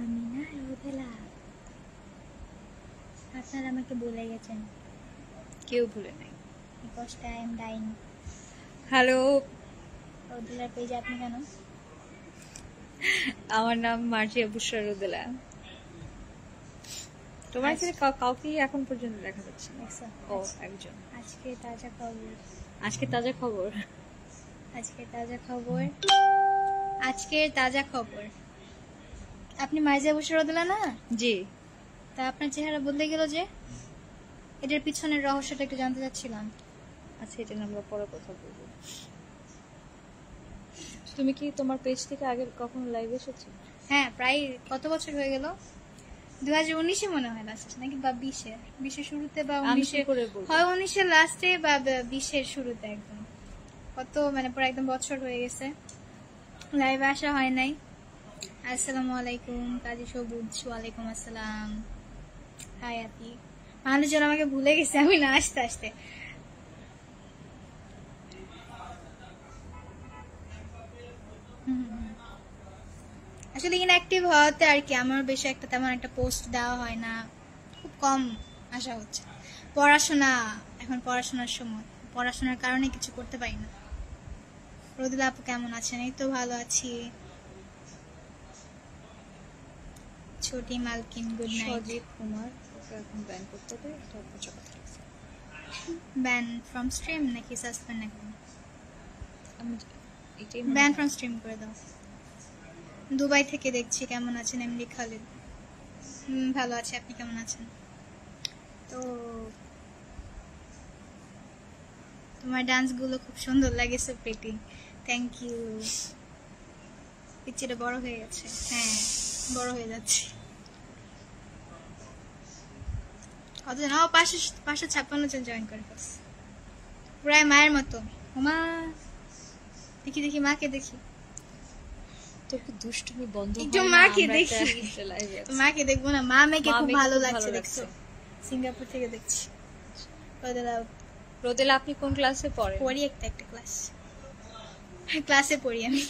Aminah Rodela আপনারা আমাকে ভুলে গেছেন কেউ ভুলে নাই because I am dying hello Rodela page আপনি কেন আমার নাম মার্জি আবুশরা রোদেলা তোমার কি কাউকে এখন পর্যন্ত দেখা যাচ্ছে না ও একজন আজকে তাজা খবর আজকে তাজা খবর আপনি মার্জি আবুশরা রোদেলা না জি তা আপনার চেহারা বদলে গেল যে এটার পিছনের রহস্যটা একটু জানতে চাচ্ছিলাম আচ্ছা এটা আমরা পরে কথা বলবো তুমি কি তোমার পেজ থেকে আগে কখনো লাইভ এসেছো হ্যাঁ প্রায় কত বছর হয়ে গেল 2019 এ মনে হয় লাস্ট নাকি বা 20 এ 20 এর শুরুতে বা 19 এ হয় 19 এর লাস্টে বা 20 এর শুরুতে একদম কত মানে পুরো একদম বছর হয়ে গেছে লাইভে আসা হয় নাই আসসালামু আলাইকুম কাজী সবুজ ওয়া আলাইকুম আসসালাম হাই আপনি মানুষজন আমাকে ভুলে গেছে আমি না আসতে আসলে ইনঅ্যাক্টিভ হতে আর কি আমার বেশি একটা তেমন একটা পোস্ট দেওয়া হয় না খুব কম আশা হচ্ছে পড়াশোনা এখন পড়াশোনার সময় পড়াশোনার কারণে কিছু করতে পারি না রোদেলা আপু কেমন আছেন এই তো ভালো আছি ছোটি মালকিন গুড নাইট সজিত কুমার এখন ব্যান করতে হবে এটা বুঝা কথা ব্যান ফ্রম স্ট্রিম নাকি সাসপেন্ড নাকি ব্যান ফ্রম স্ট্রিম করে দাও দুবাই থেকে দেখছি কেমন আছেন এমডি খালিদ ভালো আছি আপনি কেমন আছেন তো তোমার ডান্স গুলো খুব সুন্দর লাগেছে পেটি থ্যাংক ইউ পিচিটা বড় হয়ে গেছে হ্যাঁ বড় হয়ে যাচ্ছে কতজন ও 556 জন জয়েন করে ফেলছে প্রায় মায়ের মতো মা দেখি মাকে দেখি तो कुछ दुष्ट भी बंदूक एक जो माँ के देखी माँ के देख बोला माँ में क्या कुछ भालो लगते देखते सिंगापुर थे के देखते रोदेला आपने कौन क्लास से पढ़े पढ़ी एक क्लास से पढ़ी है मैं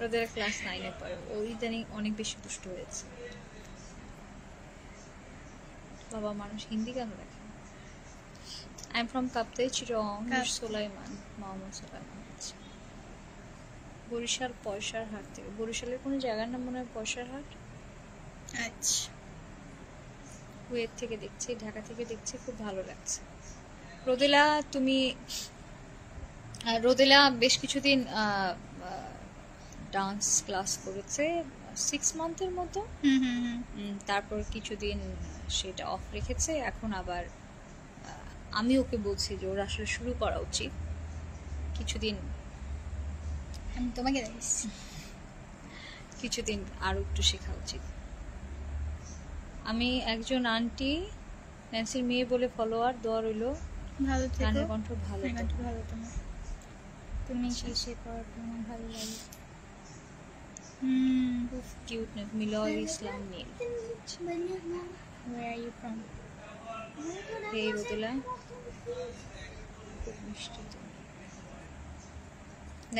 रोदेला क्लास 9 में पढ़े और इधर नहीं अनेक बेशी दुष्ट हुए थे बाबा मानुष हिंदी का नहीं देखा I'm from Kapte Chirong Sulaiman Mohammad Sulaiman Barishal পয়সার হাট থেকে বরিশালের কোন জায়গার নাম মনে হয় পয়সার হাট আচ্ছা ওয়েব থেকে দেখছি ঢাকা থেকে দেখছি খুব ভালো লাগছে রোদেলা তুমি রোদেলা বেশ কিছুদিন ডান্স ক্লাস করেছে 6 মান্থের মতো তারপর কিছুদিন সেটা অফ রেখেছে এখন আবার আমি ওকে বলছি যে ওর আসলে শুরু করা উচিত কিছুদিন আমি তোমাকে দেখাচ্ছি কিছুদিন আরো একটু শেখা উচিত আমি একজন আন্টি ন্যান্সির মেয়ে বলে ফলোয়ার দোয়া রইলো ভালো থেকো গানের কণ্ঠ ভালো তুমি তুমি শেষে পর তোমার ভালো লাগে খুব কিউট না মিলল ইসলাম নীল where are you from এই রোদেলা খুব মিষ্টি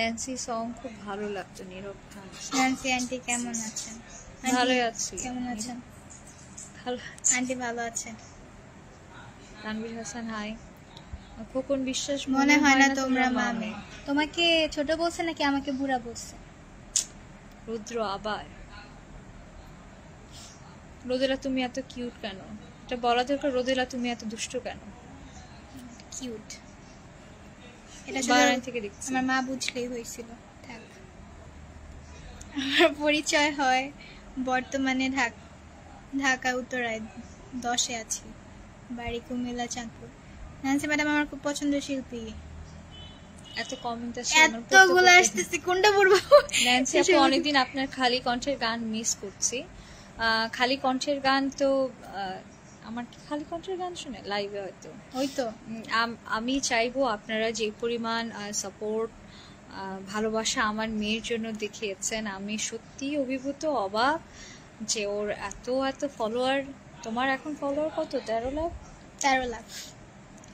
Nancy song खूब भालो लगता नीरव खान। Nancy आंटी क्या मन अच्छा? भालो अच्छी। क्या मन अच्छा? भालो। आंटी भालो अच्छे। तानवीर हसन हाय। आपको कौन विश्वास मोने है ना तुम्हारा मामे? तुम्हारे के छोटे बोल से ना क्या हमारे के बुरा बोल से? रुद्र आबार। रोदेला तुम या तो cute कहनो। जब बाला देखो रोदेला तुम या तो दुष्ट कहनो। Cute. এটা বারান থেকে দেখছি আমার মা বুঝলেই হয়েছিল থাক আমার পরিচয় হয় বর্তমানে ঢাকা উত্তরায় 10 এ আছি বাড়ি কুমিল্লা চাঁদপুর নান্সি ম্যাডাম আমার খুব পছন্দের শিল্পী এত কমেন্ট আসছে এতগুলো আসছে কোনটা পড়ব নান্সি আপু অনেকদিন আপনার খালি কণ্ঠের গান মিস করছি খালি কণ্ঠের গান তো আমার কি খালি কন্টেন্ট গান শুনে লাইভে হয়তো হয়তো আমি চাইবো আপনারা যে পরিমাণ সাপোর্ট ভালোবাসা আমার মেয়ের জন্য দেখিয়েছেন আমি সত্যি অভিভূত অবাক যে ওর এত ফলোয়ার তোমার এখন ফলোয়ার কত 13 লাখ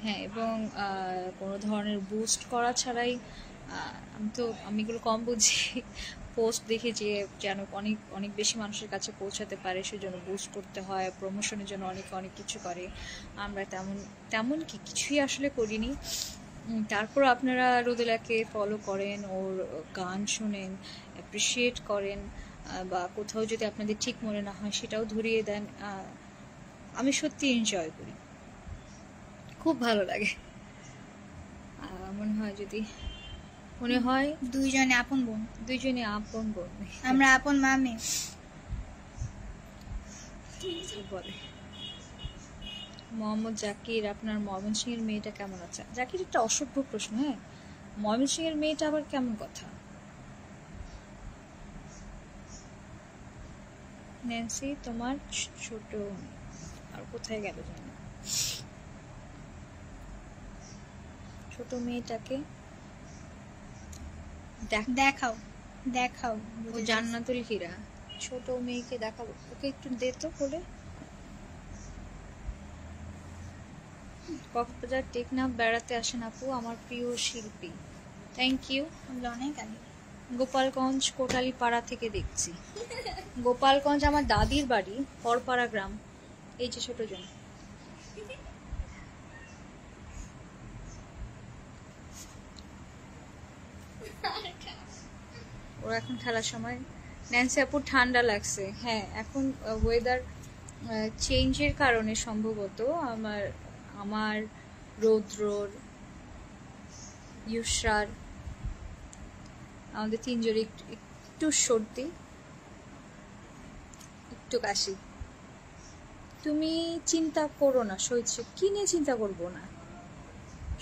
হ্যাঁ এবং কোনো ধরনের বুস্ট করা ছাড়াই আমি এগুলো কম বুঝি पोस्ट देखी जे जानो अनेक अनेक बेशी मानुषेर काछे पौंछाते पारे सेजोन्नो बुस्ट करते हय प्रमोशनेर जोन्नो अनेक अनेक किछु करे आमरा तेमन तेमन कि किछुई आसले करिनी। तारपर आपनारा रोदेलाके फलो करें और गान शुनें एप्रिशिएट करें बा कोथाओ जोदि आपनादेर ठीक मने ना हय सेटाओ धरिये देन। आमि सत्यि एनजय करी, खूब भालो लागे। मने हय जोदि মনে হয় দুইজনে আপন বোন, দুইজনে আপন বোন, আমরা আপন মামে। মোহাম্মদ জাকির, আপনার ময়মনসিং এর মেয়েটা কেমন আছে? জাকির, একটা অসভ্য প্রশ্ন। হ্যাঁ, ময়মনসিং এর মেয়েটা আবার কেমন কথা? ন্যান্সি, তোমার ছোট আর কোথায় গেল জানি না, ছোট মেয়েটাকে দেখাও দেখাও। ও জান্নাতুল হীরা, ছোট মেয়েকে দেখাবো। ওকে একটু দে তো বলে। কক্সবাজার টেকনাফ বেড়াতে আসেন আপু, আমার প্রিয় শিল্পী। Thank you. আমরা অনেক আগে গোপালগঞ্জ কোটালীপাড়া থেকে দেখছি। গোপালগঞ্জ আমার দাদির বাড়ি, হরপাড়া গ্রাম। এই যে ছোট জন, ওরা এখন খেলার সময়। ন্যান্সি আপু, ঠান্ডা লাগছে। হ্যাঁ, এখন ওয়েদার চেঞ্জের কারণে সম্ভবত আমার রৌদ্রর ইউশার আমাদের তিনজনই একটু সর্দি, একটু কাশি। তুমি চিন্তা করো না শৈশব, কি নিয়ে চিন্তা করবো না।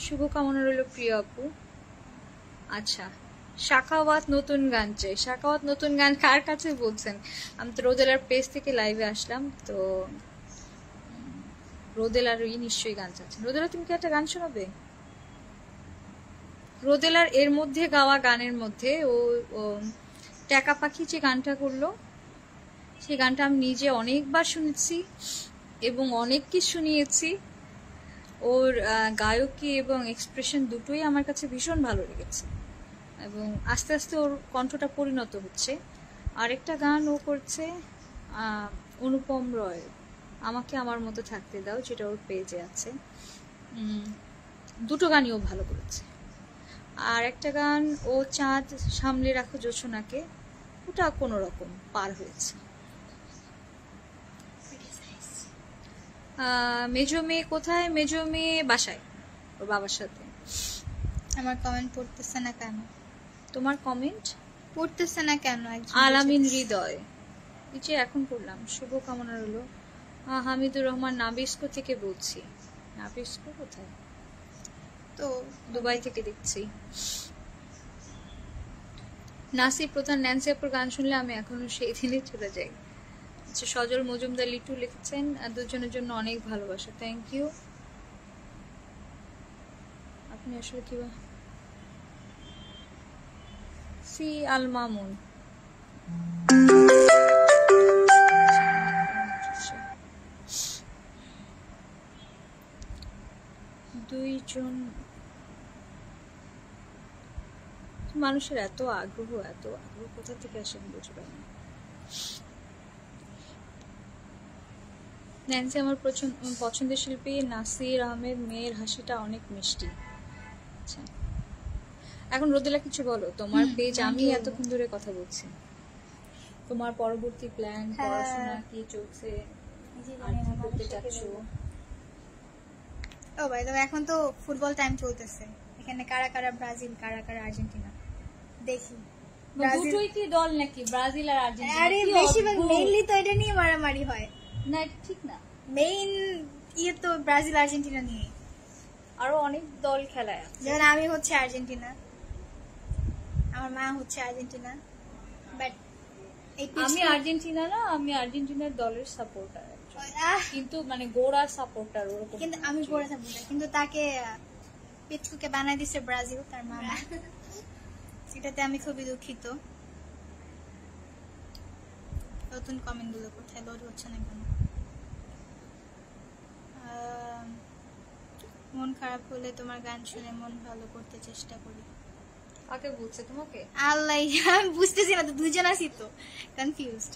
শুভকামনা রইল প্রিয় আপু। আচ্ছা, শাখাওয়াত নতুন গান চাই। শাখাওয়াত নতুন গান কার কাছে বলছেন? আমি তো রোদেলার পেজ থেকে লাইভে আসলাম, তো রোদেলারই নিশ্চয়ই গান চাচ্ছেন। রোদেলা, তুমি কি একটা গান শোনাবে? রোদেলার এর মধ্যে গাওয়া গানের মধ্যে ও টাকা পাখি যে গানটা করলো, সেই গানটা আমি নিজে অনেকবার শুনেছি এবং অনেককে শুনিয়েছি। ওর গায়কী এবং এক্সপ্রেশন দুটোই আমার কাছে ভীষণ ভালো লেগেছে এবং আস্তে আস্তে ওর কণ্ঠটা পরিণত হচ্ছে। আরেকটা গান ও করছে অনুপম রয়, আমাকে আমার মতো থাকতে দাও, যেটা ওর পেজে আছে। দুটো গানই ও ভালো করেছে। আর একটা গান ও চাঁদ সামলে রাখো জোছনাকে, ওটা কোনো রকম পার হয়েছে। মেজো মেয়ে কোথায়? মেজো মেয়ে বাসায়, ওর বাবার সাথে। আমার কমেন্ট পড়তেছে না কেন? তোমার কমেন্ট পড়তেছে না কেন? আলামিন হৃদয়, নিচে এখন পড়লাম। শুভকামনা রইল। হামিদুর রহমান, নাবিস্কো থেকে বলছি। নাবিস্কো কোথায়? তো দুবাই থেকে দেখছি। নাসি প্রধান, ন্যান্সি আপুর গান শুনলে আমি এখনো সেই দিনে চলে যাই। আচ্ছা, সজল মজুমদার লিটু লিখেছেন, দুজনের জন্য অনেক ভালোবাসা। Thank you. আপনি আসলে কি বা সি আল মামুন, দুইজন মানুষের এত আগ্রহ কোথা থেকে আসেন বুঝবে না। ন্যান্সি, আমার পছন্দের শিল্পী নাসির আহমেদ, মেয়ের হাসিটা অনেক মিষ্টি। আচ্ছা, এখন রোদেলা কিছু বলো, তোমার পেজ। আমি এতক্ষণ ধরে কথা বলছি। তোমার পরবর্তী প্ল্যান, পড়াশোনা কি চলছে, কি করতে চাচ্ছো? ও ভাই, এখন তো ফুটবল টাইম চলতেছে এখানে। কারা কারা ব্রাজিল, কারা কারা আর্জেন্টিনা দেখি। দুটোই কি দল নাকি? ব্রাজিল আর আর্জেন্টিনা। আরে বেশিরভাগ মেইনলি তো এটা নিয়ে মারামারি হয় না, ঠিক না? মেইন ইয়ে তো ব্রাজিল আর্জেন্টিনা নিয়ে, আরো অনেক দল খেলায়। যেমন আমি হচ্ছে আর্জেন্টিনা, আমার মা হচ্ছে আর্জেন্টিনা, বাট আমি আর্জেন্টিনা না, আমি আর্জেন্টিনার দলের সাপোর্টার, কিন্তু মানে গোড়া সাপোর্টার। কিন্তু আমি গোড়া সাপোর্টার, কিন্তু তাকে পিচকুকে বানাই দিছে ব্রাজিল, তার মামা। এটাতে আমি খুবই দুঃখিত। নতুন কমেন্ট গুলো কোথায় লোড হচ্ছে না কেন? মন খারাপ হলে তোমার গান শুনে মন ভালো করতে চেষ্টা করি। আকে বুঝছে তুমি ওকে আল্লাহ আমি বুঝতেছি না তো দুজন আছি তো কনফিউজড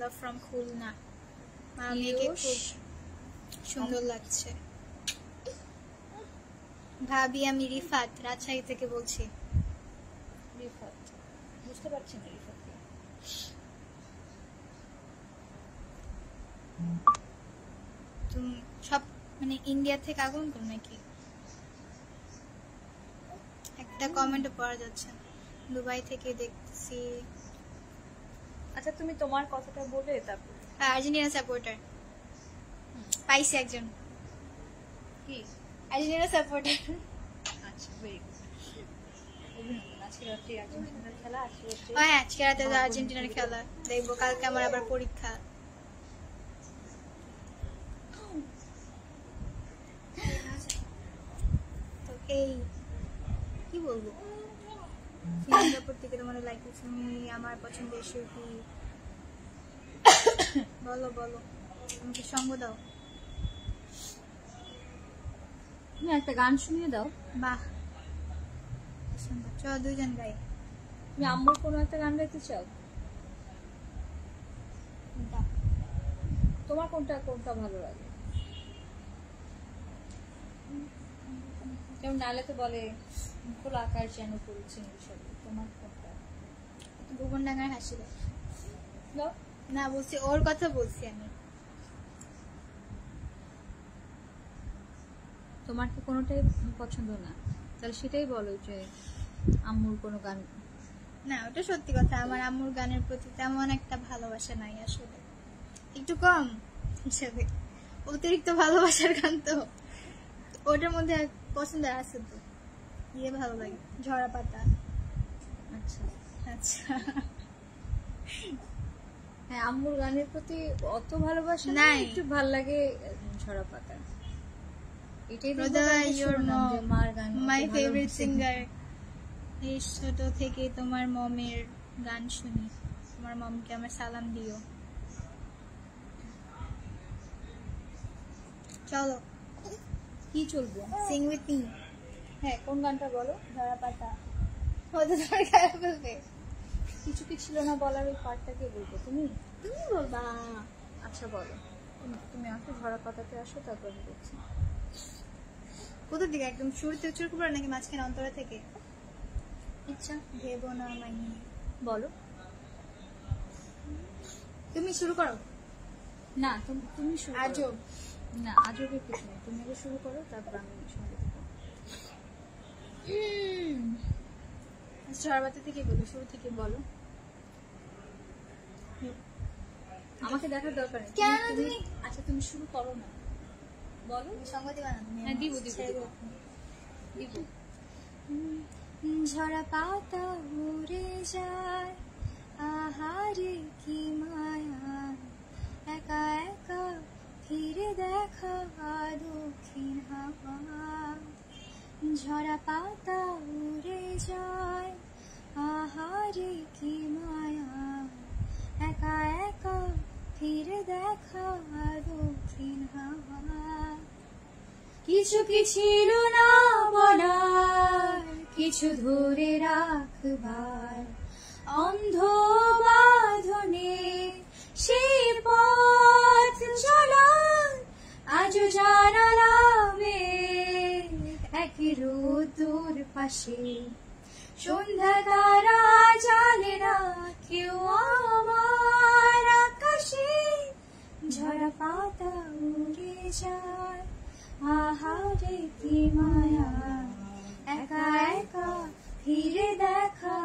লাভ ফ্রম খুলনা মানে কি খুব সুন্দর লাগছে ভাবি আমি রিফাত রাজশাহী থেকে বলছি রিফাত বুঝতে পারছেন রিফাত तुम सब मैंने इंडिया थे कागुन करने की एक ता कमेंट पढ़ जाच्छा दुबई थे के देखती सी अच्छा तुम्ही तुम्हार कौन सा क्या बोल रहे थे तब अर्जेंटीना सपोर्टर पाइस एक जन की अर्जेंटीना सपोर्टर अच्छा वेरी अच्छी रात अर्जेंटीना खेला ओए अच्छी रात अर्जेंटीना खेला देख बोकाल का हमारा पर परीक्षा কি বলবো সিঙ্গাপুর থেকে তোমার লাইক তুমি আমার পছন্দের শিল্পী কি বলো বলো আমাকে সঙ্গ দাও তুমি একটা গান শুনিয়ে দাও বাহ সুন্দর চল দুজন গাই তুমি আম্মুর কোন একটা গান গাইতে চাও তোমার কোনটা কোনটা ভালো লাগে तुम नाले तो बोले उनको लाकर चैनल पर चिंगी चलो तुम्हारे कोटा तो भूगोल नगर हंसी ले लो ना बोलती और कथा बोलती है मैं तुम्हारे को कोनो टाइप पसंद हो ना तलशीते ही बोलो जो आमूर कोनो गान ना वो तो सत्य कथा हमारा आमूर गाने प्रति तमोन एक तब भालोवाशा नहीं है शुरू एक तो कम चले उत्तरिक्त भालोवाशा गान तो ওটার মধ্যে পছন্দ আছে তো ये ভালো লাগে ঝরা পাতা আচ্ছা আচ্ছা হ্যাঁ আম্মুর গানের প্রতি অত ভালোবাসা না একটু ভালো লাগে ঝরা পাতা এটাই রোদেলা ইওর মার গান মাই ফেভারিট সিঙ্গার এই ছোট থেকে তোমার মমের গান শুনি তোমার মমকে আমার সালাম দিও চলো কি চলবো সিং উইথ মি হ্যাঁ কোন গানটা বলো ধরা পাতা হয়তো ধরে খারাপ হবে কিছু কি ছিল না বলার ওই পার্টটাকে বলবো তুমি তুমি বলবা আচ্ছা বলো তুমি আসো ধরা পাতাতে আসো তারপর বলছি কোথা থেকে একদম শুরুতে উচ্চারণ করবে নাকি মাঝখানে অন্তরা থেকে ইচ্ছা ভেবো না মানে বলো তুমি শুরু করো না তুমি শুরু করো আজও না আজও কি কিছু নেই তুমি আগে শুরু করো তারপর আমি শুনবো সর্বাতে থেকে বলো শুরু থেকে বলো আমাকে দেখার দরকার নেই কেন তুমি আচ্ছা তুমি শুরু করো না বলো সঙ্গ দিবা না তুমি হ্যাঁ দিব দিব দিব ঝরা পাতা উড়ে যায় আহারে কি মায়া একা একা फिर देखा दुखीन हवा झरा पाता उड़े जाए आहारे की माया एका एका फिर देखा दुखीन हवा किछु किछिलो ना बोलार किछु धरे राखबार अंधो बाधने সেই পথ চলার আজ জানালামে এক রোদুর পাশে সন্ধ্যা তারা জানে না কেউ আমার আকাশে ঝরা পাতা উড়ে যায় আহারে কি মায়া একা একা ফিরে দেখা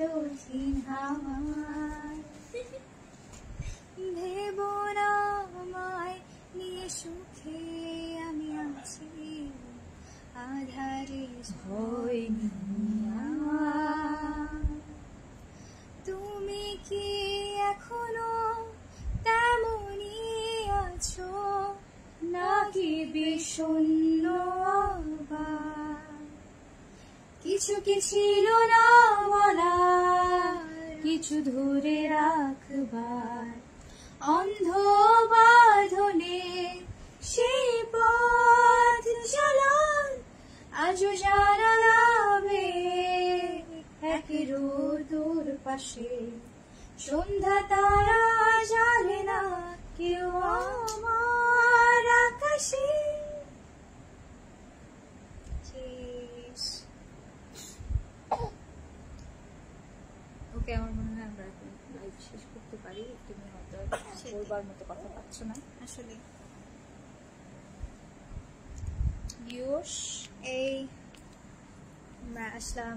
রঙিন হাওয়া ভেবো না আমায় নিয়ে সুখে আমি আছি আধারে হইনি তুমি কি এখনো তেমনই আছো নাকি বিষণ্ণ আবার কিছু কি ছিল না বলার কিছু ধরে রাখবার অন্ধ বাঁধনে সেই পথ جلال از جان لابه کی رو دور پشه সন্ধ্যা তারা জানে না কেউ আমার আকাশে ওকে আমার মনে হয় আমরা লাইভ শেষ করতে পারি তুমি হয়তো বলবার মতো কথা পাচ্ছ না আসলে ইউশ এই আমরা আসলাম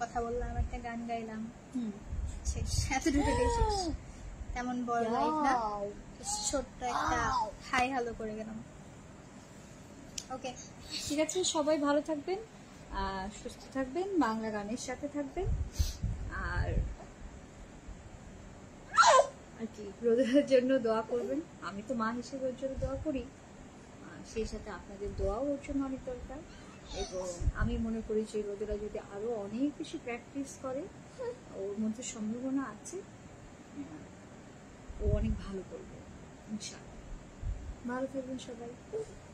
কথা বললাম একটা গান গাইলাম শেষ এতটুকু শেষ তেমন বড় লাইভ না ছোট্ট একটা হাই হ্যালো করে গেলাম ওকে ঠিক আছে সবাই ভালো থাকবেন সুস্থ থাকবেন বাংলা গানের সাথে থাকবেন আর আজকে রোদের জন্য দোয়া করবেন আমি তো মা হিসেবে ওর জন্য দোয়া করি সেই সাথে আপনাদের দোয়াও ওর জন্য অনেক দরকার এবং আমি মনে করি যে রোদেরা যদি আরো অনেক বেশি প্র্যাকটিস করে ওর মধ্যে সম্ভাবনা আছে ও অনেক ভালো করবে ইনশাআল্লাহ ভালো থাকবেন সবাই